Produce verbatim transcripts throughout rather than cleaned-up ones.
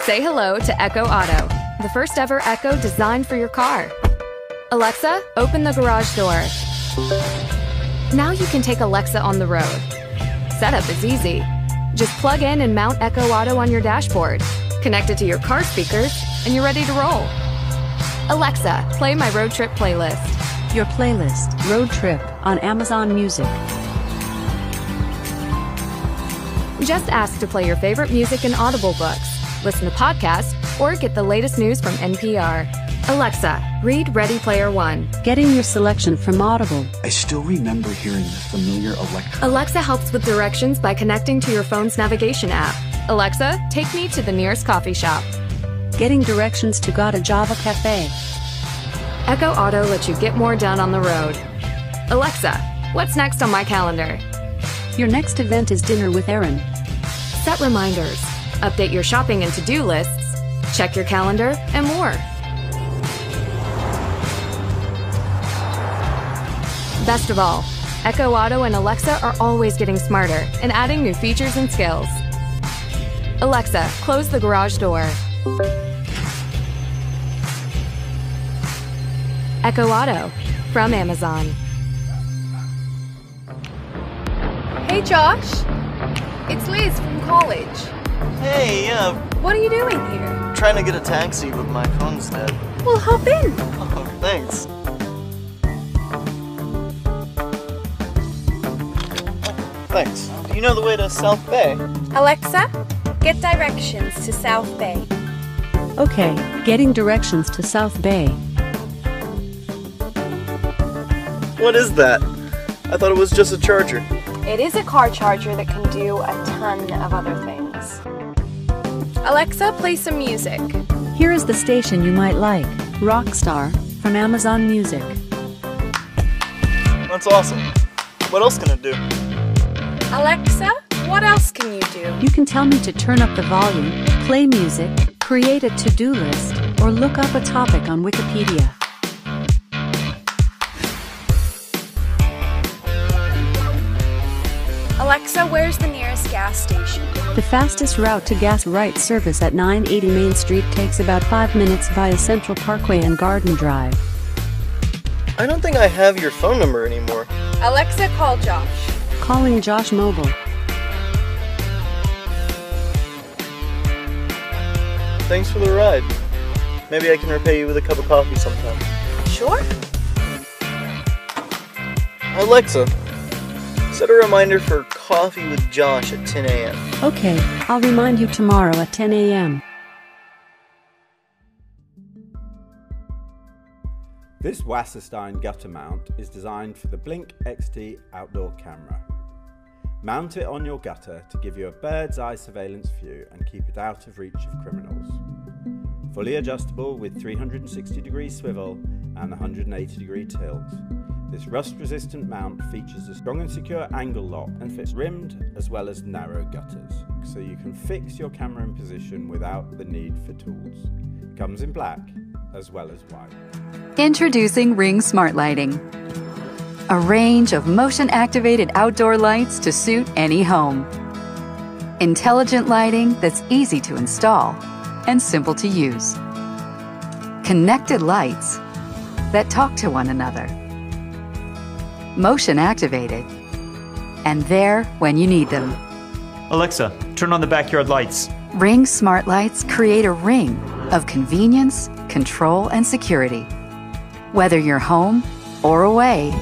Say hello to Echo Auto, the first ever Echo designed for your car. Alexa, open the garage door. Now you can take Alexa on the road. Setup is easy. Just plug in and mount Echo Auto on your dashboard. Connect it to your car speakers, and you're ready to roll. Alexa, play my road trip playlist. Your playlist, Road Trip, on Amazon Music. Just ask to play your favorite music and Audible books, listen to podcasts, or get the latest news from N P R. Alexa, read Ready Player One. Getting your selection from Audible. I still remember hearing the familiar Alexa. Alexa helps with directions by connecting to your phone's navigation app. Alexa, take me to the nearest coffee shop. Getting directions to Gotta Java Cafe. Echo Auto lets you get more done on the road. Alexa, what's next on my calendar? Your next event is dinner with Aaron. Set reminders, update your shopping and to-do lists, check your calendar, and more. Best of all, Echo Auto and Alexa are always getting smarter and adding new features and skills. Alexa, close the garage door. Echo Auto from Amazon. Hey Josh, it's Liz from college. Hey, yeah. Uh, what are you doing here? Trying to get a taxi, but my phone's dead. Well, hop in. Oh, thanks. Thanks. Do you know the way to South Bay? Alexa, get directions to South Bay. Okay, getting directions to South Bay. What is that? I thought it was just a charger. It is a car charger that can do a ton of other things. Alexa, play some music. Here is the station you might like, Rockstar, from Amazon Music. That's awesome. What else can it do? Alexa, what else can you do? You can tell me to turn up the volume, play music, create a to-do list, or look up a topic on Wikipedia. Alexa, where's the nearest gas station? The fastest route to gas right service at nine eighty Main Street takes about five minutes via Central Parkway and Garden Drive. I don't think I have your phone number anymore. Alexa, call Josh. Calling Josh Mobile. Thanks for the ride. Maybe I can repay you with a cup of coffee sometime. Sure. Alexa, set a reminder for coffee with Josh at ten A M Okay, I'll remind you tomorrow at ten A M This Wasserstein gutter mount is designed for the Blink X T outdoor camera. Mount it on your gutter to give you a bird's eye surveillance view and keep it out of reach of criminals. Fully adjustable with three hundred sixty degree swivel and one hundred eighty degree tilt. This rust-resistant mount features a strong and secure angle lock and fits rimmed as well as narrow gutters, so you can fix your camera in position without the need for tools. It comes in black as well as white. Introducing Ring Smart Lighting. A range of motion-activated outdoor lights to suit any home. Intelligent lighting that's easy to install and simple to use. Connected lights that talk to one another. Motion-activated, and there when you need them. Alexa, turn on the backyard lights. Ring Smart Lights create a ring of convenience, control, and security. Whether you're home or away,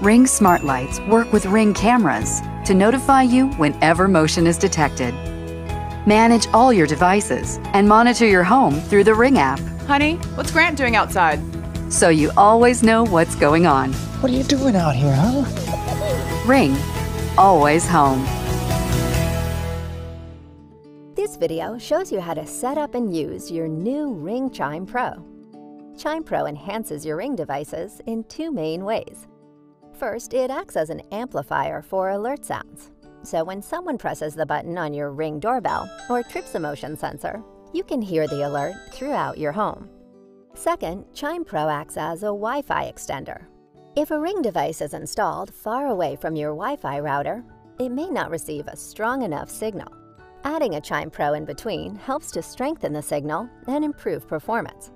Ring Smart Lights work with Ring cameras to notify you whenever motion is detected. Manage all your devices and monitor your home through the Ring app. Honey, what's Grant doing outside? So you always know what's going on. What are you doing out here, huh? Ring, always home. This video shows you how to set up and use your new Ring Chime Pro. Chime Pro enhances your Ring devices in two main ways. First, it acts as an amplifier for alert sounds. So when someone presses the button on your Ring doorbell or trips a motion sensor, you can hear the alert throughout your home. Second, Chime Pro acts as a Wi-Fi extender. If a Ring device is installed far away from your Wi-Fi router, it may not receive a strong enough signal. Adding a Chime Pro in between helps to strengthen the signal and improve performance.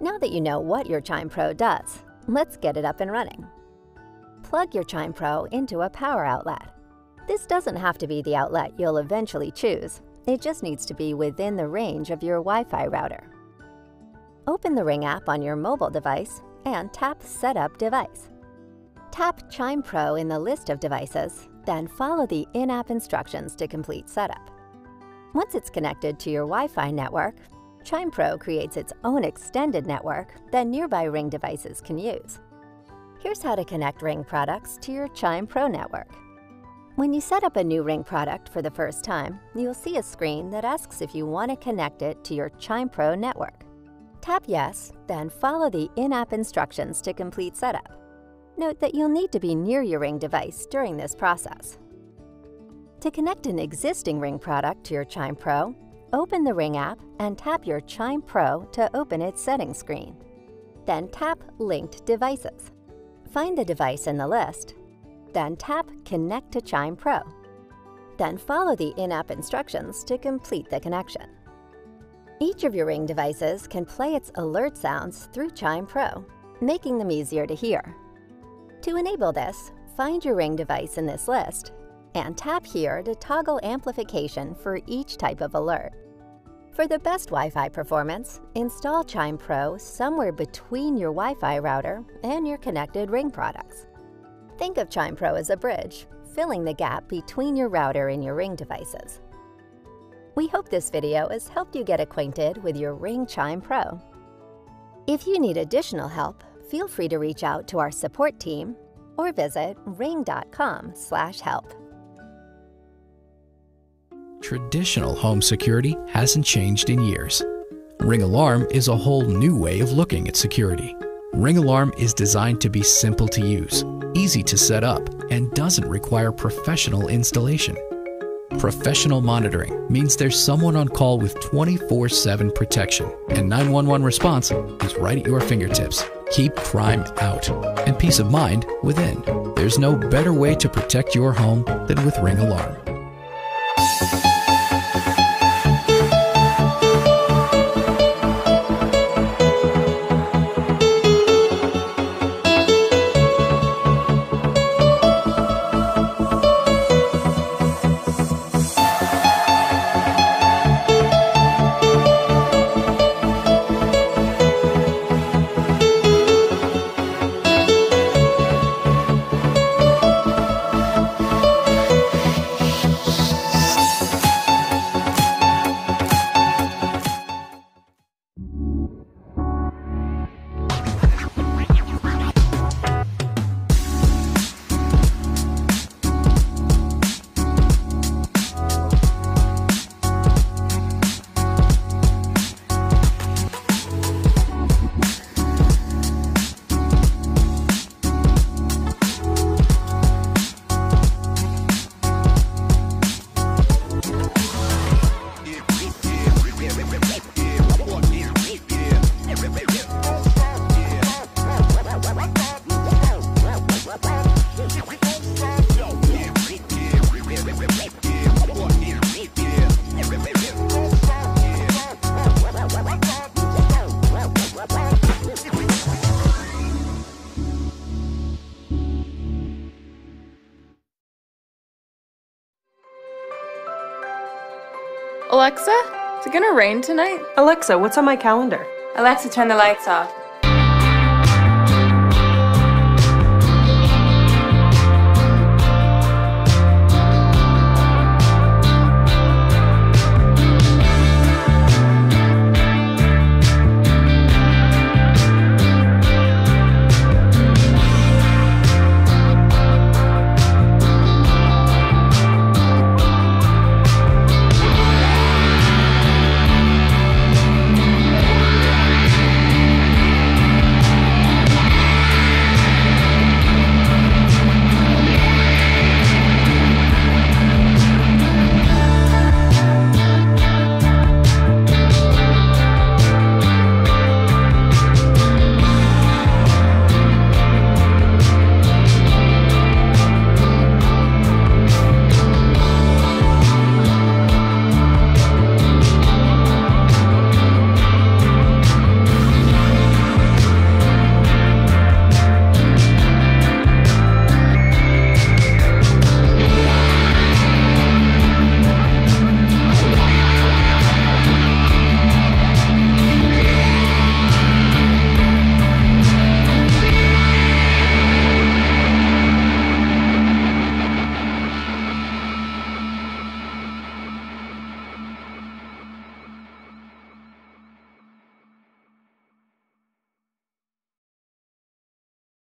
Now that you know what your Chime Pro does, let's get it up and running. Plug your Chime Pro into a power outlet. This doesn't have to be the outlet you'll eventually choose. It just needs to be within the range of your Wi-Fi router. Open the Ring app on your mobile device and tap Setup Device. Tap Chime Pro in the list of devices, then follow the in-app instructions to complete setup. Once it's connected to your Wi-Fi network, Chime Pro creates its own extended network that nearby Ring devices can use. Here's how to connect Ring products to your Chime Pro network. When you set up a new Ring product for the first time, you'll see a screen that asks if you want to connect it to your Chime Pro network. Tap Yes, then follow the in-app instructions to complete setup. Note that you'll need to be near your Ring device during this process. To connect an existing Ring product to your Chime Pro, open the Ring app and tap your Chime Pro to open its settings screen. Then tap Linked Devices. Find the device in the list, then tap Connect to Chime Pro. Then follow the in-app instructions to complete the connection. Each of your Ring devices can play its alert sounds through Chime Pro, making them easier to hear. To enable this, find your Ring device in this list and tap here to toggle amplification for each type of alert. For the best Wi-Fi performance, install Chime Pro somewhere between your Wi-Fi router and your connected Ring products. Think of Chime Pro as a bridge, filling the gap between your router and your Ring devices. We hope this video has helped you get acquainted with your Ring Chime Pro. If you need additional help, feel free to reach out to our support team or visit ring dot com slash help. Traditional home security hasn't changed in years. Ring Alarm is a whole new way of looking at security. Ring Alarm is designed to be simple to use, easy to set up, and doesn't require professional installation. Professional monitoring means there's someone on call with twenty-four seven protection, and nine one one response is right at your fingertips. Keep crime out and peace of mind within. There's no better way to protect your home than with Ring Alarm. Alexa, is it gonna rain tonight? Alexa, what's on my calendar? Alexa, turn the lights off.